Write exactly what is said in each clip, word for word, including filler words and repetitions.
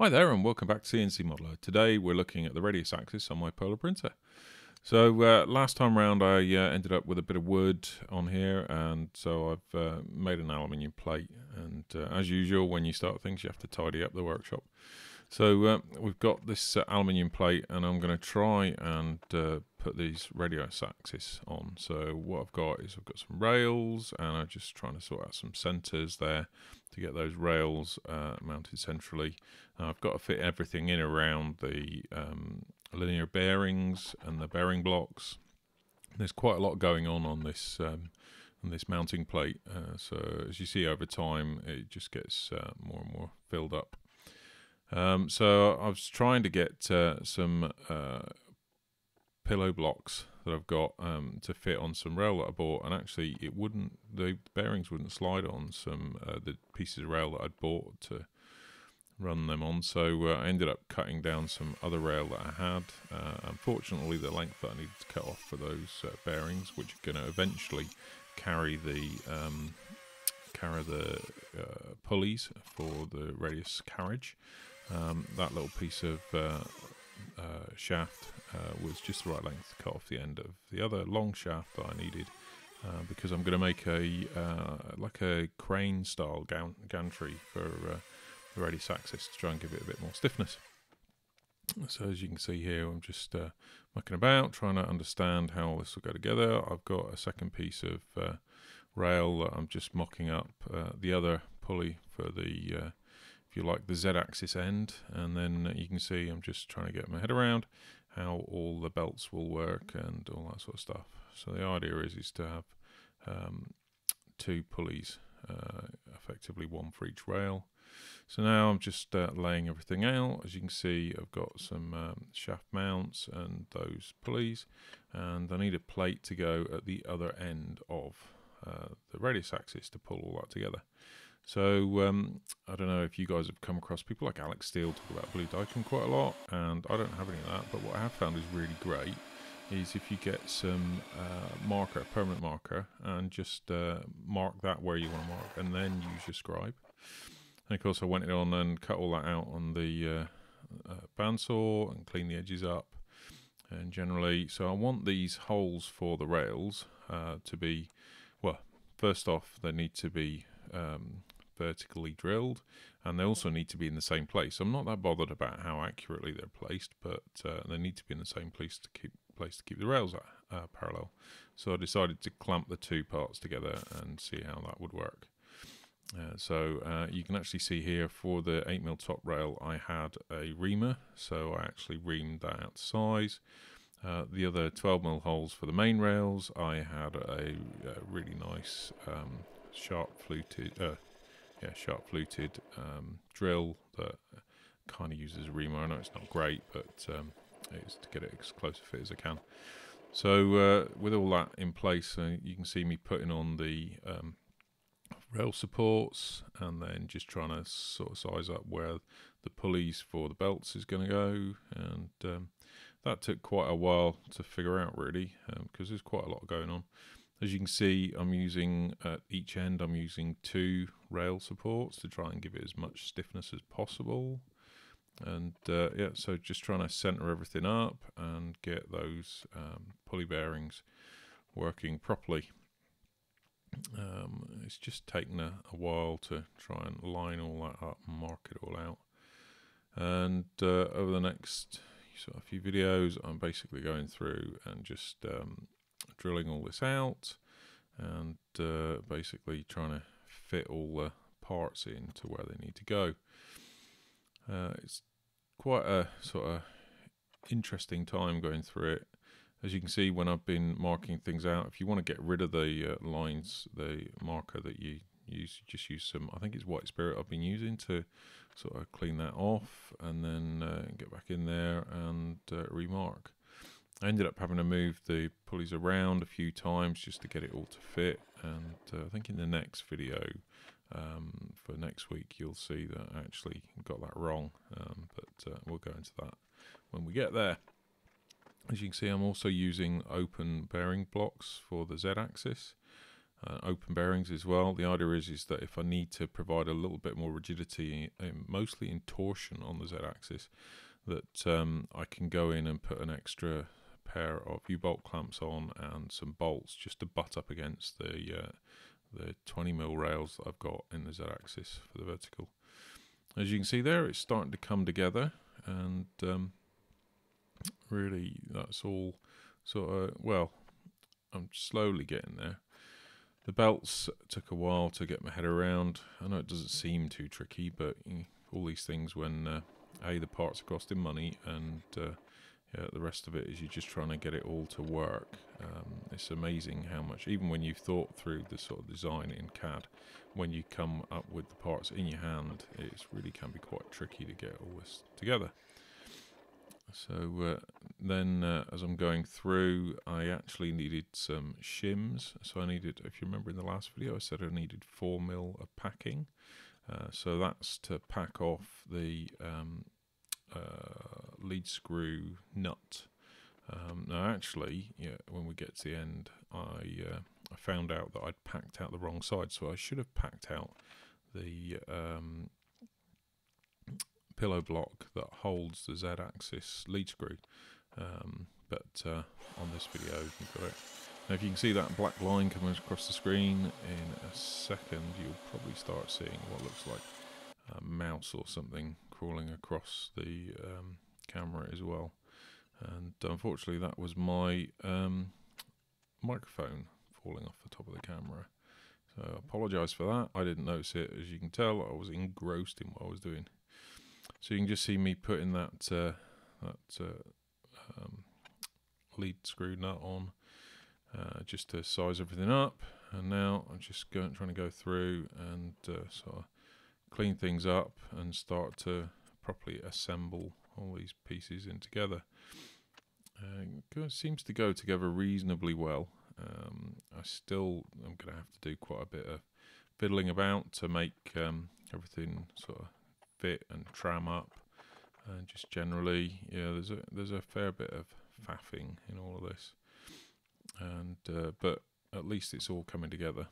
Hi there and welcome back to C N C Modeler. Today we're looking at the radius axis on my polar printer. So uh, last time round I uh, ended up with a bit of wood on here, and so I've uh, made an aluminium plate, and uh, as usual when you start things you have to tidy up the workshop. So uh, we've got this uh, aluminium plate, and I'm going to try and uh, put these radius axis on. So what I've got is I've got some rails, and I'm just trying to sort out some centers there to get those rails uh, mounted centrally. Now I've got to fit everything in around the um, linear bearings and the bearing blocks. There's quite a lot going on on this um, on this mounting plate, uh, so as you see over time it just gets uh, more and more filled up. Um, so I was trying to get uh, some uh, pillow blocks that I've got um, to fit on some rail that I bought, and actually it wouldn't, the bearings wouldn't slide on some uh, the pieces of rail that I'd bought to run them on, so uh, I ended up cutting down some other rail that I had. Uh, unfortunately the length that I needed to cut off for those uh, bearings, which are going to eventually carry the um, carry the uh, pulleys for the radius carriage, um, that little piece of uh, Uh, shaft uh, was just the right length to cut off the end of the other long shaft that I needed, uh, because I'm going to make a uh, like a crane style gantry for uh, the radius axis to try and give it a bit more stiffness. So as you can see here, I'm just uh, mucking about trying to understand how all this will go together. I've got a second piece of uh, rail that I'm just mocking up uh, the other pulley for the uh, if you like, the z-axis end, and then you can see I'm just trying to get my head around how all the belts will work and all that sort of stuff. So the idea is is to have um, two pulleys, uh, effectively one for each rail. So now I'm just uh, laying everything out. As you can see, I've got some um, shaft mounts and those pulleys, and I need a plate to go at the other end of uh, the radius axis to pull all that together. So um, I don't know if you guys have come across people like Alex Steele talk about blue dicing quite a lot, and I don't have any of that, but what I have found is really great is if you get some uh, marker, permanent marker, and just uh, mark that where you want to mark, and then use your scribe. And of course I went on and cut all that out on the uh, uh, bandsaw and cleaned the edges up, and generally, so I want these holes for the rails uh, to be, well, first off they need to be Um, vertically drilled, and they also need to be in the same place. I'm not that bothered about how accurately they're placed, but uh, they need to be in the same place to keep place to keep the rails uh, parallel. So I decided to clamp the two parts together and see how that would work. Uh, so uh, you can actually see here for the eight mil top rail I had a reamer, so I actually reamed that out to size. Uh, the other twelve mil holes for the main rails I had a, a really nice um, sharp fluted, uh, yeah, sharp fluted um, drill that kind of uses a reamer. I know it's not great, but um, it's to get it as close to fit as I can. So uh, with all that in place, uh, you can see me putting on the um, rail supports, and then just trying to sort of size up where the pulleys for the belts is going to go, and um, that took quite a while to figure out really, because um, there's quite a lot going on. As you can see, I'm using, at each end, I'm using two rail supports to try and give it as much stiffness as possible. And uh, yeah, so just trying to center everything up and get those um, pulley bearings working properly. Um, it's just taken a, a while to try and line all that up and mark it all out. And uh, over the next sort of few videos, I'm basically going through and just um, drilling all this out, and uh, basically trying to fit all the parts into where they need to go. Uh, it's quite a sort of interesting time going through it. As you can see, when I've been marking things out, if you want to get rid of the uh, lines, the marker that you use, you just use some, I think it's white spirit I've been using to sort of clean that off, and then uh, get back in there and uh, remark. I ended up having to move the pulleys around a few times just to get it all to fit, and uh, I think in the next video um, for next week you'll see that I actually got that wrong, um, but uh, we'll go into that when we get there. As you can see, I'm also using open bearing blocks for the z-axis, uh, open bearings as well. The idea is, is that if I need to provide a little bit more rigidity, uh, mostly in torsion on the Z-axis, that um, I can go in and put an extra pair of U-bolt clamps on and some bolts just to butt up against the uh, the twenty mil rails that I've got in the Z-axis for the vertical. As you can see there, it's starting to come together, and um, really that's all sort of, well, I'm slowly getting there. The belts took a while to get my head around. I know it doesn't seem too tricky, but you know, all these things when uh, A, the parts are costing money, and uh, yeah, the rest of it is you're just trying to get it all to work. Um, it's amazing how much, even when you've thought through the sort of design in C A D, when you come up with the parts in your hand, it really can be quite tricky to get all this together. So uh, then uh, as I'm going through, I actually needed some shims. So I needed, if you remember in the last video, I said I needed four mil of packing. Uh, so that's to pack off the um, uh, lead screw nut. Um, now actually, yeah, when we get to the end, I, uh, I found out that I'd packed out the wrong side. So I should have packed out the um, pillow block that holds the Z-axis lead screw. Um, but uh, on this video, you've got it. Now if you can see that black line coming across the screen, in a second you'll probably start seeing what looks like a mouse or something crawling across the um, camera as well. And unfortunately that was my um, microphone falling off the top of the camera. So I apologise for that. I didn't notice it. As you can tell, I was engrossed in what I was doing. So you can just see me putting that, uh, that uh, um, lead screw nut on, uh, just to size everything up. And now I'm just going, trying to go through and uh, sort of clean things up and start to properly assemble all these pieces in together. Uh, it seems to go together reasonably well. Um, I still am going to have to do quite a bit of fiddling about to make um, everything sort of fit and tram up, and just generally, yeah, there's a there's a fair bit of faffing in all of this, and uh, but at least it's all coming together.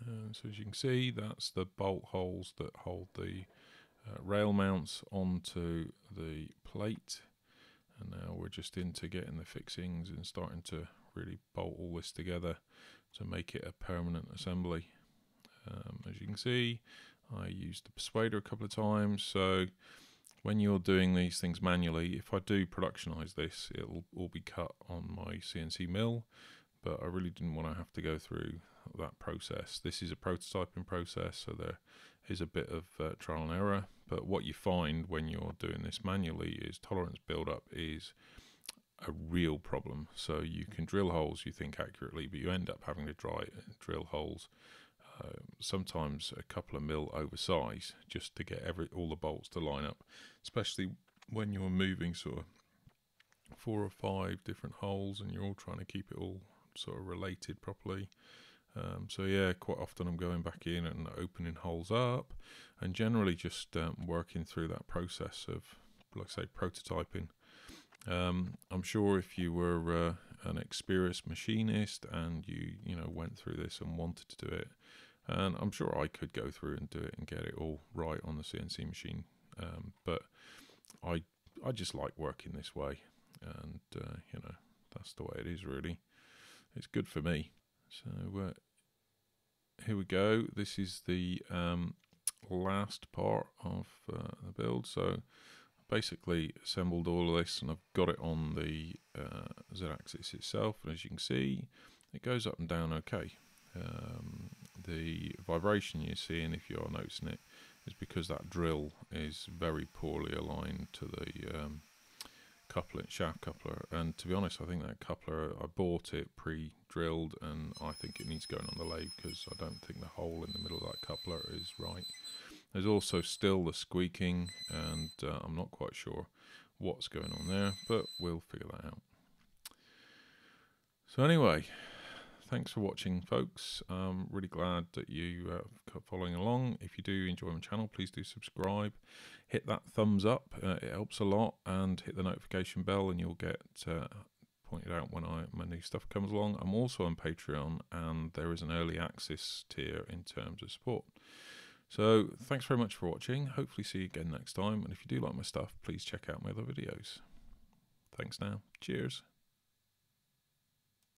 Uh, so as you can see, that's the bolt holes that hold the uh, rail mounts onto the plate, and now we're just into getting the fixings and starting to really bolt all this together to make it a permanent assembly. Um, as you can see, I used the persuader a couple of times, so when you're doing these things manually, if I do productionize this, it'll all be cut on my C N C mill, but I really didn't want to have to go through that process. This is a prototyping process, so there is a bit of uh, trial and error, but what you find when you're doing this manually is tolerance build-up is a real problem. So you can drill holes, you think, accurately, but you end up having to dry, drill holes Uh, sometimes a couple of mil oversize just to get every all the bolts to line up, especially when you're moving sort of four or five different holes and you're all trying to keep it all sort of related properly. Um, so yeah, quite often I'm going back in and opening holes up, and generally just um, working through that process of, like I say, prototyping. Um, I'm sure if you were uh, an experienced machinist and you you know went through this and wanted to do it, and I'm sure I could go through and do it and get it all right on the C N C machine, um, but I I just like working this way, and uh, you know that's the way it is really. It's good for me. So uh, here we go. This is the um, last part of uh, the build. So basically assembled all of this, and I've got it on the uh, Z-axis itself, and as you can see, it goes up and down okay. Um, the vibration you're seeing, if you're noticing it, is because that drill is very poorly aligned to the um, coupler, shaft coupler, and to be honest, I think that coupler, I bought it pre-drilled, and I think it needs going on the lathe because I don't think the hole in the middle of that coupler is right. There's also still the squeaking, and uh, I'm not quite sure what's going on there, but we'll figure that out. So anyway, thanks for watching, folks. I'm really glad that you uh, are following along. If you do enjoy my channel, please do subscribe. Hit that thumbs up, uh, it helps a lot, and hit the notification bell and you'll get uh, pointed out when I my new stuff comes along. I'm also on Patreon, and there is an early access tier in terms of support. So thanks very much for watching. Hopefully see you again next time. And if you do like my stuff, please check out my other videos. Thanks now. Cheers.